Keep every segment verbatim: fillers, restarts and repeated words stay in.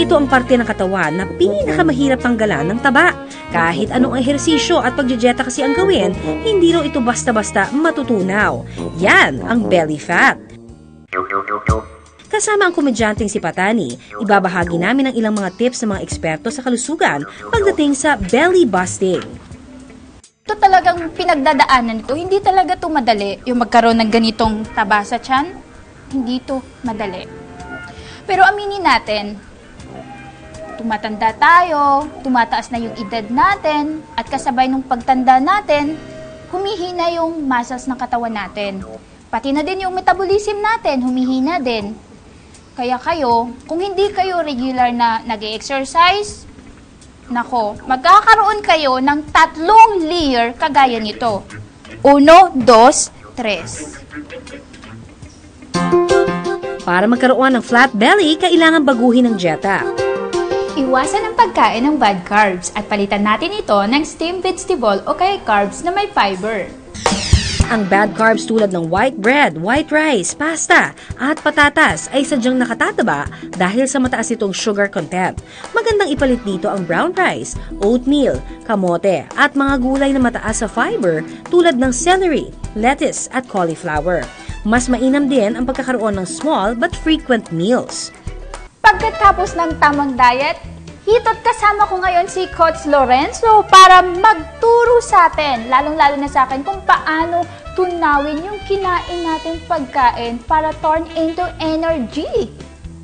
Ito ang parte ng katawan na pinakamahirap tanggalan ng taba. Kahit anong ehersisyo at pagjejeta kasi ang gawin, hindi raw ito basta-basta matutunaw. Yan ang belly fat. Kasama ang komedyanteng si Patani, ibabahagi namin ang ilang mga tips ng mga eksperto sa kalusugan pagdating sa belly busting. Ito talagang pinagdadaanan ito. Hindi talaga ito madali. Yung magkaroon ng ganitong taba sa tiyan, hindi ito madali. Pero aminin natin, tumatanda tayo, tumataas na yung edad natin, at kasabay nung pagtanda natin, humihina yung muscles ng katawan natin. Pati na din yung metabolism natin, humihina din. Kaya kayo, kung hindi kayo regular na nag-exercise, nako, magkakaroon kayo ng tatlong layer kagaya nito. Uno, dos, tres. Para magkaroon ng flat belly, kailangan baguhin ang dieta. Iwasan ang pagkain ng bad carbs at palitan natin ito ng steamed vegetable o kaya carbs na may fiber. Ang bad carbs tulad ng white bread, white rice, pasta, at patatas ay sadyang nakatataba dahil sa mataas itong sugar content. Magandang ipalit dito ang brown rice, oatmeal, kamote, at mga gulay na mataas sa fiber tulad ng celery, lettuce, at cauliflower. Mas mainam din ang pagkakaroon ng small but frequent meals. Pagkatapos ng tamang diet, hito't kasama ko ngayon si Coach Lorenzo para magturo sa atin, lalong-lalo na sa akin, kung paano tunawin yung kinain natin pagkain para turn into energy.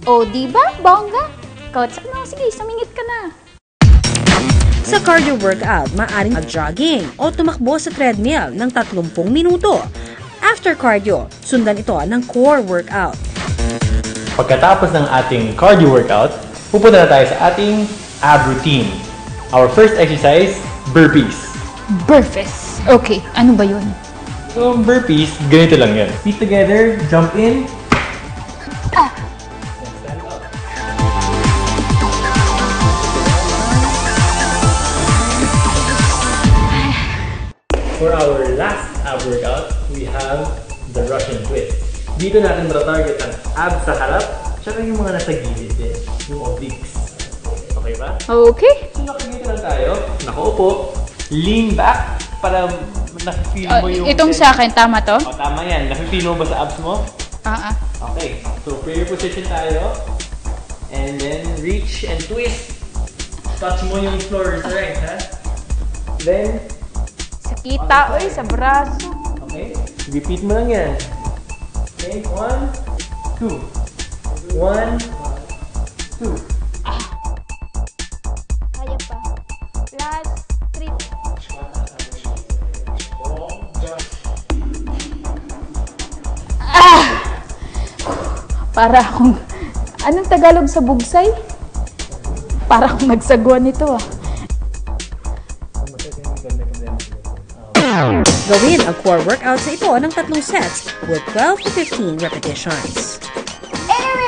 O diba, bongga? Coach, ano? Sige, sumingit ka na. Sa cardio workout, maaaring mag-jogging o tumakbo sa treadmill ng tatlumpung minuto. After cardio, sundan ito ng core workout. Pagkatapos ng ating cardio workout, pupunta na tayo sa ating ab routine. Our first exercise, burpees. Burpees. Okay, ano ba yun? So, burpees, ganito lang yun. Feet together, jump in. Ah. Stand up. For our last ab workout, we have the Russian twist. Dito natin matatarget ang ab sa harap, tsaka yung mga nasa gilid din. Yung obliques. Okay ba? Okay. So nakikita lang tayo, nakaupo, lean back para nakifeel mo yung... Uh, itong sa akin, tama to? O, tama yan. Nakifeel mo ba sa abs mo? Ah, uh ah. -uh. Okay. So prayer position tayo. And then reach and twist. Touch mo yung floor sa right, ha? Then... Sa kita, oy, sa braso. Okay. Repeat mo lang yan. Okay, one, two. One, two. Ah. Kaya pa. Last three. Ah! Para akong... Anong Tagalog sa bugsay? Para akong nagsagwa nito ah. Gawin ang core workout sa ito ng tatlong sets with twelve to fifteen repetitions.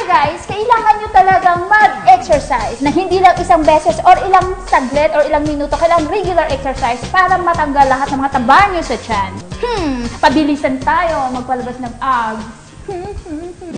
Guys, kailangan nyo talagang mag-exercise na hindi lang isang beses or ilang saglit or ilang minuto, kailangan regular exercise para matanggal lahat ng mga taba nyo sa tiyan. Hmm, pabilisan tayo magpalabas ng abs.